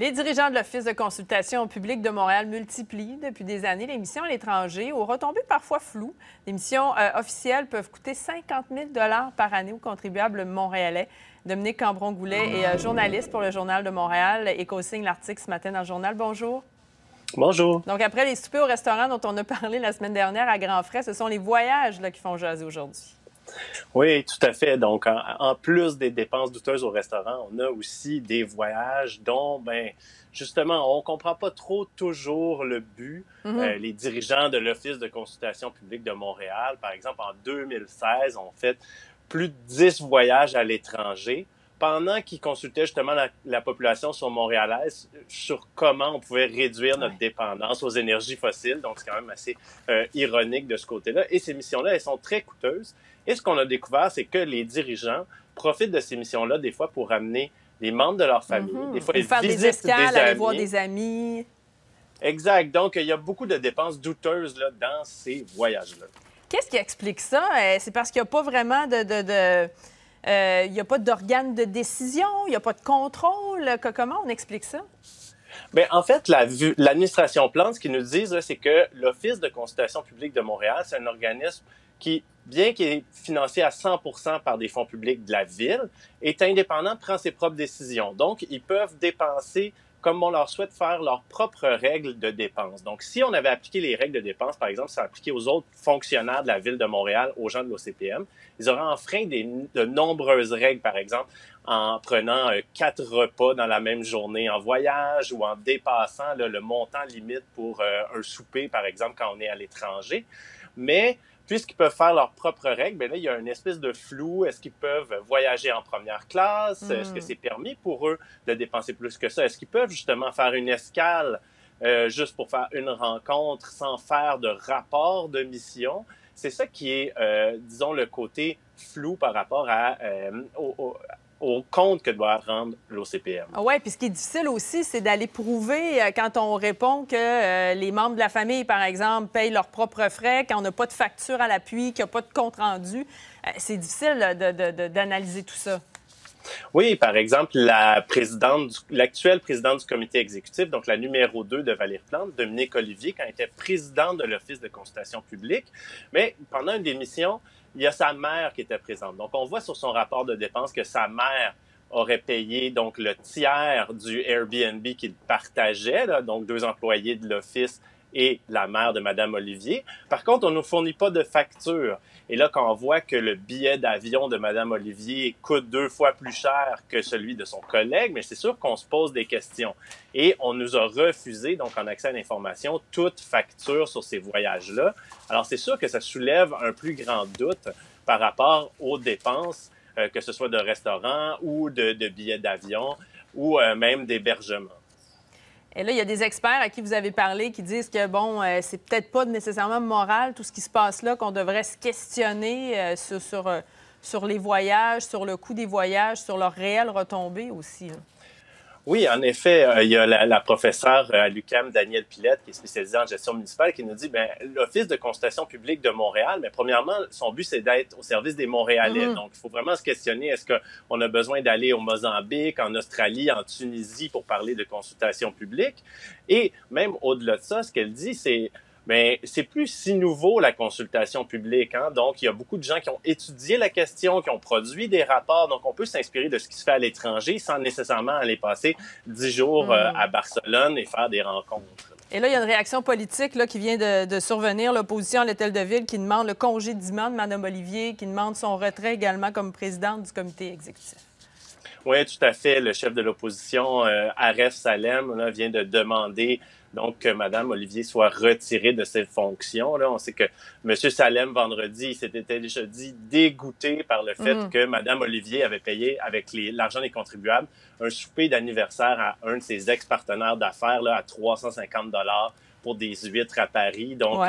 Les dirigeants de l'Office de consultation publique de Montréal multiplient depuis des années les missions à l'étranger aux retombées parfois floues. Les missions officielles peuvent coûter 50 000 $ par année aux contribuables montréalais. Dominique Cambron-Goulet est journaliste pour le Journal de Montréal et co-signe l'article ce matin dans le Journal. Bonjour. Bonjour. Donc après les soupers au restaurant dont on a parlé la semaine dernière à grands frais, ce sont les voyages là, qui font jaser aujourd'hui. Oui, tout à fait. Donc, en plus des dépenses douteuses au restaurant, on a aussi des voyages dont, ben, justement, on ne comprend pas trop toujours le but. Les dirigeants de l'Office de consultation publique de Montréal, par exemple, en 2016, ont fait plus de 10 voyages à l'étranger pendant qu'ils consultaient justement la population sur montréalaise sur comment on pouvait réduire notre dépendance aux énergies fossiles. Donc, c'est quand même assez ironique de ce côté-là. Et ces missions-là, elles sont très coûteuses. Et ce qu'on a découvert, c'est que les dirigeants profitent de ces missions-là des fois pour amener les membres de leur famille. Des fois, ils visitent des escales, aller voir des amis. Exact. Donc, il y a beaucoup de dépenses douteuses là, dans ces voyages-là. Qu'est-ce qui explique ça? C'est parce qu'il n'y a pas vraiment Il n'y a pas d'organe de décision, il n'y a pas de contrôle. Comment on explique ça? Bien, en fait, l'administration Plante, ce qu'ils nous disent, c'est que l'Office de consultation publique de Montréal, c'est un organisme qui, bien qu'il est financé à 100 % par des fonds publics de la Ville, est indépendant, prend ses propres décisions. Donc, ils peuvent dépenser comme on leur souhaite, faire leurs propres règles de dépenses. Donc, si on avait appliqué les règles de dépenses, par exemple, ça appliquait aux autres fonctionnaires de la Ville de Montréal, aux gens de l'OCPM, ils auraient enfreint de nombreuses règles, par exemple, en prenant 4 repas dans la même journée en voyage ou en dépassant là, le montant limite pour un souper, par exemple, quand on est à l'étranger. Mais puisqu'ils peuvent faire leurs propres règles, bien là, il y a une espèce de flou. Est-ce qu'ils peuvent voyager en première classe? Est-ce que c'est permis pour eux de dépenser plus que ça? Est-ce qu'ils peuvent justement faire une escale juste pour faire une rencontre sans faire de rapport de mission? C'est ça qui est, disons, le côté flou par rapport au compte que doit rendre l'OCPM. Oui, puis ce qui est difficile aussi, c'est d'aller prouver quand on répond que les membres de la famille, par exemple, payent leurs propres frais, qu'on n'a pas de facture à l'appui, qu'il n'y a pas de compte-rendu. C'est difficile d'analyser tout ça. Oui, par exemple, l'actuelle présidente du comité exécutif, donc la numéro 2 de Valérie Plante, Dominique Olivier, quand elle était présidente de l'Office de consultation publique, mais pendant une démission, il y a sa mère qui était présente. Donc, on voit sur son rapport de dépenses que sa mère aurait payé donc le tiers du Airbnb qu'il partageait, là, donc 2 employés de l'Office et la mère de Mme Olivier. Par contre, on ne nous fournit pas de facture. Et là, quand on voit que le billet d'avion de Mme Olivier coûte 2 fois plus cher que celui de son collègue, mais c'est sûr qu'on se pose des questions. Et on nous a refusé, donc en accès à l'information, toute facture sur ces voyages-là. Alors, c'est sûr que ça soulève un plus grand doute par rapport aux dépenses, que ce soit de restaurants ou de billets d'avion ou même d'hébergement. Et là, il y a des experts à qui vous avez parlé qui disent que, bon, c'est peut-être pas nécessairement moral, tout ce qui se passe là, qu'on devrait se questionner sur les voyages, sur le coût des voyages, sur leur réelle retombée aussi. Là. Oui, en effet, il y a la professeure à l'Ucam, Daniel Pilette, qui est spécialisée en gestion municipale, qui nous dit bien, l'Office de consultation publique de Montréal, bien, premièrement, son but, c'est d'être au service des Montréalais. Donc, il faut vraiment se questionner, est-ce qu'on a besoin d'aller au Mozambique, en Australie, en Tunisie pour parler de consultation publique? Et même au-delà de ça, ce qu'elle dit, c'est bien, c'est plus si nouveau, la consultation publique. Hein? Donc, il y a beaucoup de gens qui ont étudié la question, qui ont produit des rapports. Donc, on peut s'inspirer de ce qui se fait à l'étranger sans nécessairement aller passer 10 jours à Barcelone et faire des rencontres. Et là, il y a une réaction politique là, qui vient de survenir. L'opposition à l'hôtel de ville qui demande le congédiement de Mme Olivier, qui demande son retrait également comme présidente du comité exécutif. Oui, tout à fait. Le chef de l'opposition, Aref Salem, là, vient de demander donc que Mme Olivier soit retirée de ses fonctions. Là, on sait que M. Salem, vendredi, s'était déjà dit dégoûté par le fait que Mme Olivier avait payé avec l'argent des contribuables un souper d'anniversaire à un de ses ex-partenaires d'affaires là, à 350 $ pour des huîtres à Paris. Donc,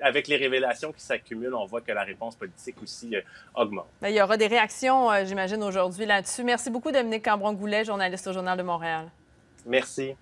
avec les révélations qui s'accumulent, on voit que la réponse politique aussi augmente. Bien, il y aura des réactions, j'imagine, aujourd'hui là-dessus. Merci beaucoup, Dominique Cambron-Goulet, journaliste au Journal de Montréal. Merci.